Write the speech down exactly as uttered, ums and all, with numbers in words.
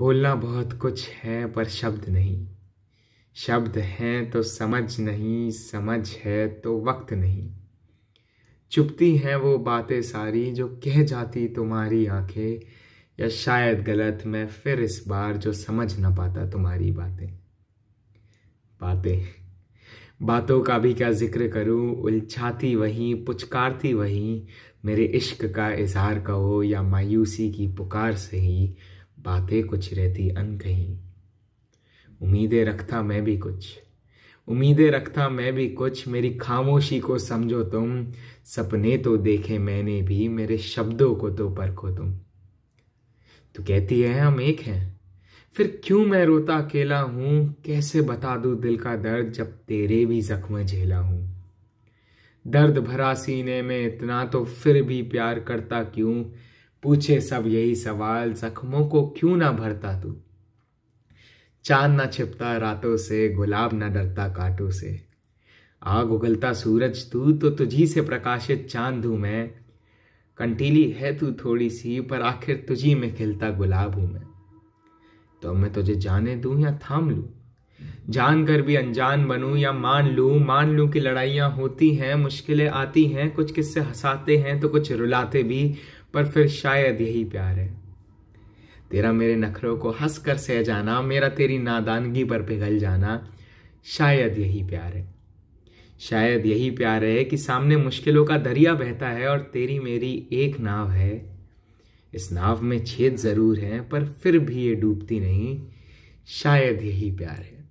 बोलना बहुत कुछ है पर शब्द नहीं, शब्द हैं तो समझ नहीं, समझ है तो वक्त नहीं। चुपती हैं वो बातें सारी जो कह जाती तुम्हारी आंखें, या शायद गलत मैं फिर इस बार जो समझ ना पाता तुम्हारी बातें। बातें बातों का भी क्या जिक्र करूं, उलझाती वहीं पुचकारती वहीं, मेरे इश्क का इजहार कहो या मायूसी की पुकार से ही, बातें कुछ रहती अनकहीं। उम्मीदें रखता मैं भी कुछ उम्मीदें रखता मैं भी कुछ मेरी खामोशी को समझो तुम, सपने तो देखे मैंने भी, मेरे शब्दों को तो परखो तुम। तू कहती है हम एक हैं, फिर क्यों मैं रोता अकेला हूँ, कैसे बता दूँ दिल का दर्द जब तेरे भी जख्म झेला हूँ। दर्द भरा सीने में इतना तो फिर भी प्यार करता क्यों, पूछे सब यही सवाल जख्मों को क्यों ना भरता तू। चांद ना छिपता रातों से, गुलाब ना डरता कांटों से, आग उगलता सूरज तू तो तुझी से प्रकाशित चांद हूँ मैं। कंटीली है तू थोड़ी सी पर आखिर तुझी में खिलता गुलाब हूँ मैं। तो मैं तुझे जाने दूं या थाम लूं, जान कर भी अनजान बनूं या मान लूं मान लूं कि लड़ाइयाँ होती हैं, मुश्किलें आती हैं, कुछ किस्से हंसाते हैं तो कुछ रुलाते भी, पर फिर शायद यही प्यार है। तेरा मेरे नखरों को हंस कर सह जाना, मेरा तेरी नादानगी पर पिघल जाना, शायद यही प्यार है। शायद यही प्यार है कि सामने मुश्किलों का दरिया बहता है और तेरी मेरी एक नाव है। इस नाव में छेद जरूर हैं पर फिर भी ये डूबती नहीं, शायद यही प्यार है।